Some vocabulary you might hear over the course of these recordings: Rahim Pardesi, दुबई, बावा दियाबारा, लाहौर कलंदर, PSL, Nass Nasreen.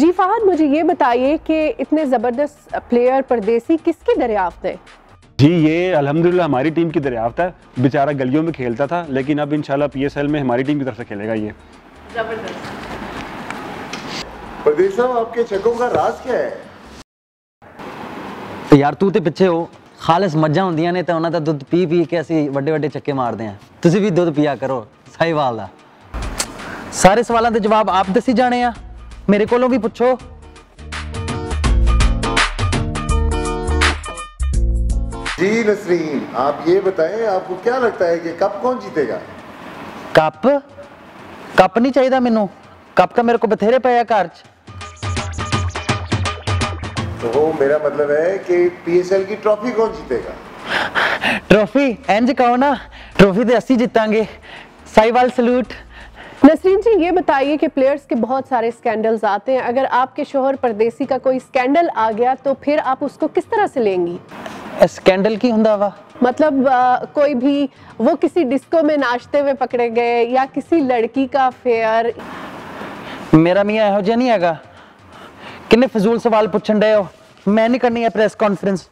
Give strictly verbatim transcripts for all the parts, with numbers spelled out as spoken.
जी फहद, मुझे ये बताइए कि इतने ज़बरदस्त प्लेयर परदेसी किसकी दरियाफ्त है? जी ये अल्हम्दुलिल्लाह हमारी टीम की दरियाफ्त है। बेचारा गलियों में खेलता था, लेकिन अब इंशाल्लाह पीएसएल में हमारी टीम की तरफ से खेलेगा। ये परदेसी साहब, आपके छक्कों का राज क्या है? यार तू तो पिछे हो, खालिस मज्जा होंदियां ने तो उन्हां दा दुद्ध पी पी के असीं वड्डे वड्डे छक्के मारदे हां। तुसीं भी दुद्ध पिया करो। सही वाल दा सारे सवालों के जवाब आप दसी जाने आ, मेरे कोलों भी पूछो। जी नसरीन, आप ये बताएं, आपको क्या लगता है कि कप कौन जीतेगा? कप कप नहीं चाहिए मैनू, कप का मेरे को बथेरे पे घर। तो मेरा मतलब है कि पीएसएल की ट्रॉफी कौन जीतेगा? ट्रॉफी इंज कहो ना, ट्रॉफी तो असी जीतांगे। साहिवाल सलूट। नसरीन जी ये बताइए कि प्लेयर्स के बहुत सारे स्कैंडल्स आते हैं, अगर आपके शोहर परदेसी का कोई स्कैंडल आ गया तो फिर आप उसको किस तरह से लेंगी? स्कैंडल की हुंदा वा मतलब आ, कोई भी वो किसी डिस्को में नाचते हुए पकड़े गए या किसी लड़की का अफेयर। मेरा मियाँ यहो जिहा नहीं हैगा। किन्ने फजूल सवाल पूछन डे हो, मैं नहीं करनी है प्रेस कॉन्फ्रेंस,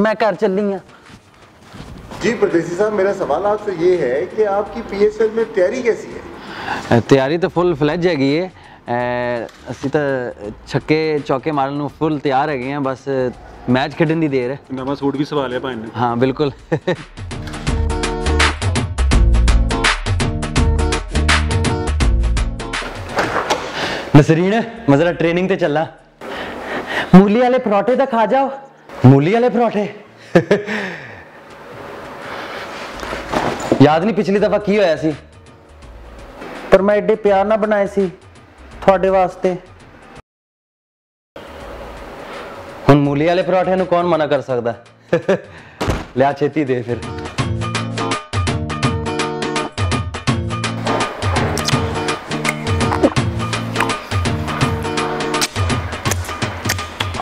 मैं घर चली हूँ। जी परदेसी साहब, मेरा सवाल आपसे ये है कि आपकी पीएसएल में तैयारी कैसी है? तैयारी तो फुल फ्लैज हैगी है। असं तो छक्के चौके मारन नूं फुल तैयार हैगे हैं, बस मैच खेडन दी देर है। नवा सूट भी सवाल है भाई ने। हाँ बिल्कुल। नसरीन मज़ा ट्रेनिंग ते चलना। मूली वाले परोठे तो खा जाओ। मूली वाले परोठे याद नहीं पिछली दफा की होया सी, पर मैं एडे प्यार ना बनाए सी थोड़े वास्ते। हुन मूली वाले पराठे नूं कौन मना कर सकदा। लिया छेती दे फिर।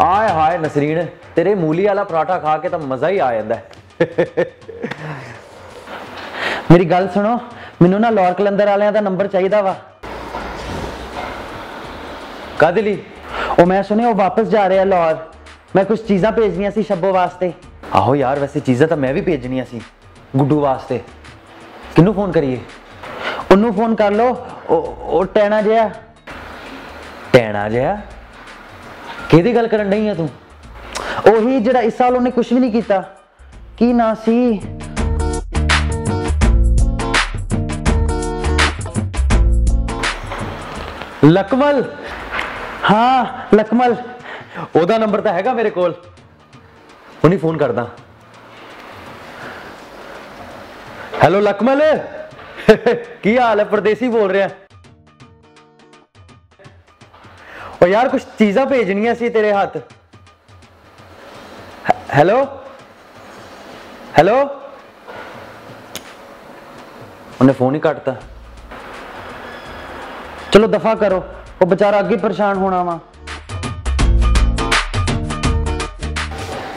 आए हाय नसरीन, तेरे मूली वाला पराठा खा के तो मजा ही आ जांदा है। मेरी गल सुनो, मैनू ना लाहौर कलंदर वालियां दा नंबर चाहिए वा। कादे लई? ओ मैं सुने ओ वापस जा रहे हैं लाहौर। मैं कुछ चीज़ां भेजनियां सी शब्बो वास्ते। आहो यार, वैसे चीज़ां तो मैं भी भेजनियां सी गुड्डू वास्ते। किनू फोन करिए? उन्नू फोन कर लो। ओ, ओ टैना जिहा टैना जिहा किहदी गल करन डई है तू? ओही जिहड़ा इस साल उन्हें कुछ भी नहीं किया। की ना सी लकमल? हाँ लकमल, ओदा नंबर तो हैगा मेरे कोल, उन्हीं फोन करदा। हेलो लकमल। की हाल है? परदेसी बोल रहा। और यार कुछ चीज़ां भेजनियां सी तेरे हाथ। हेलो हेलो, उन्हें फोन ही काटता। चलो दफा करो, वो बेचारा आगे परेशान होना वा।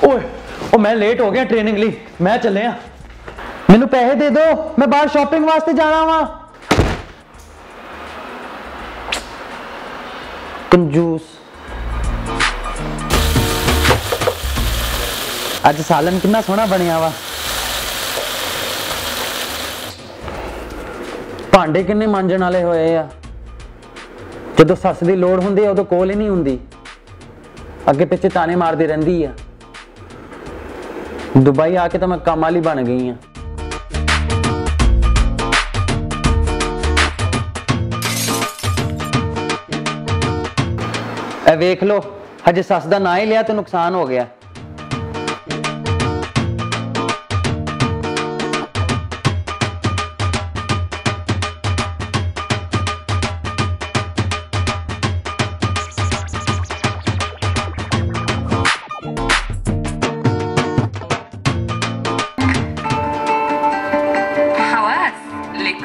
ओए, ओ मैं लेट हो गया ट्रेनिंग ली, मैं चले आ। मैनू पैसे दे दो, मैं बाहर शॉपिंग वास्ते जाना वा। कंजूस। आज सालन कितना सोहना बनिया वा। भांडे किन्ने मांजन वाले होए आ। जो सस की लोड़ होंदी है उदो कोल ही नहीं होंदी, अगे पिछे ताने मारती रहती है। दुबई आके तो मैं काम वाली बन गई हूँ। ए वेख लो, हजे सस का ना ही लिया तो नुकसान हो गया।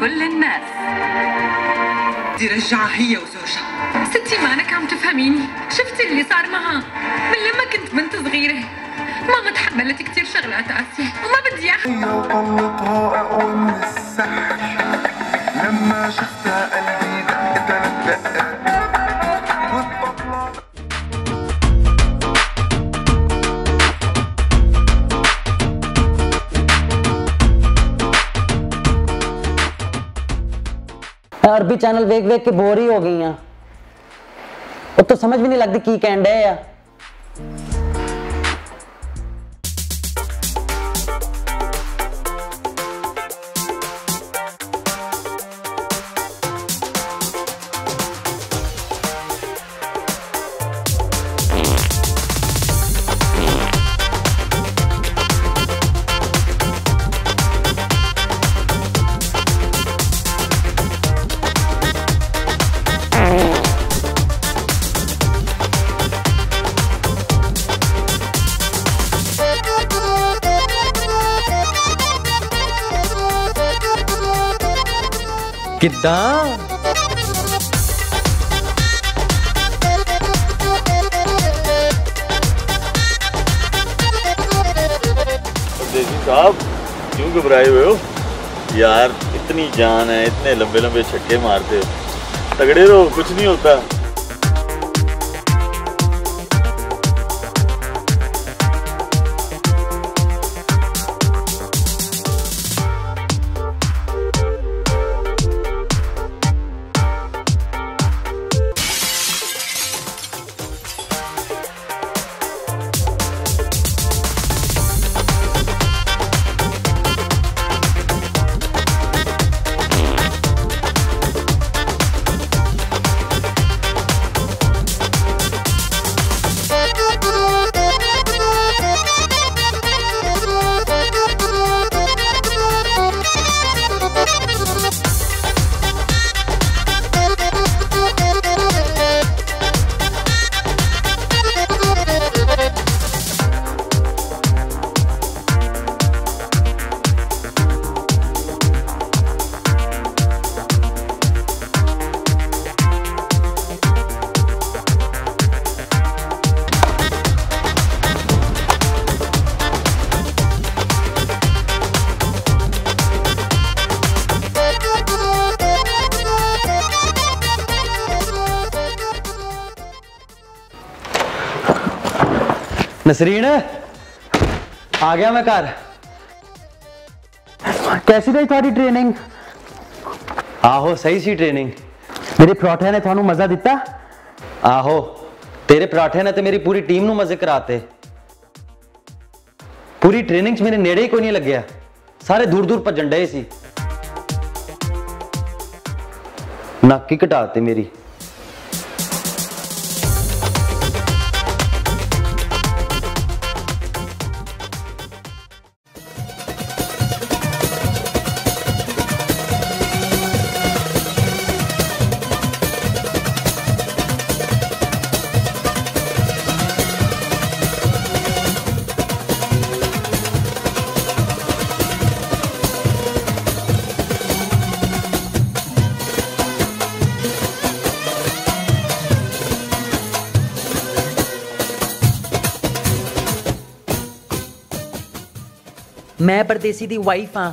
كل الناس. بدي رجعها هي وزوجها. ستي مانك عم تفهميني، شفتي اللي صار معها من لما كنت بنت صغيرة. ماما تحملت كثير شغلات قاسية وما بدي اياها. هي وطلتها اقوى من السحر، لما شفتها قلبي دق ثلاث دقات. अरबी चैनल वेख वेख के बोर ही हो गई हैं, वो तो समझ भी नहीं लगती की कहन डे है। किदां परदेसी साहब क्यों घबराए हुए हो यार? इतनी जान है, इतने लंबे लंबे छक्के मारते हो, तगड़े रहो, कुछ नहीं होता। नसरीन आ गया मैं घर। कैसी रही थोड़ी ट्रेनिंग? आहो सही सी ट्रेनिंग। मेरे पराठे ने थानू मजा दिता? आहो तेरे पराठे ने तो मेरी पूरी टीम नू मजे कराते। पूरी ट्रेनिंग च मेरे नेड़े ही कोई नहीं लग गया, सारे दूर दूर भजन डे सी। नाकी कटाते मेरी। मैं परदेसी दी वाइफ हाँ।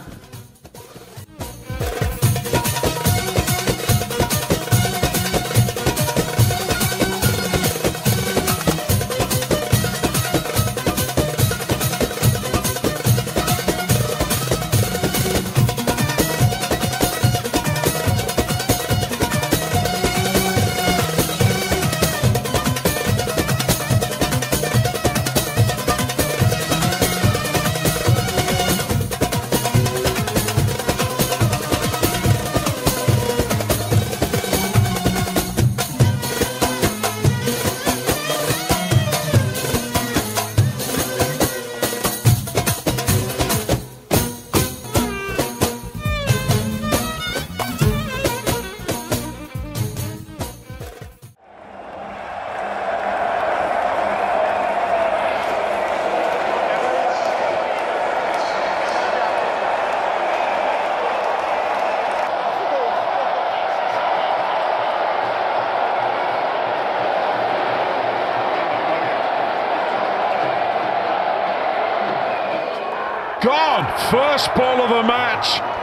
on, first ball of the match.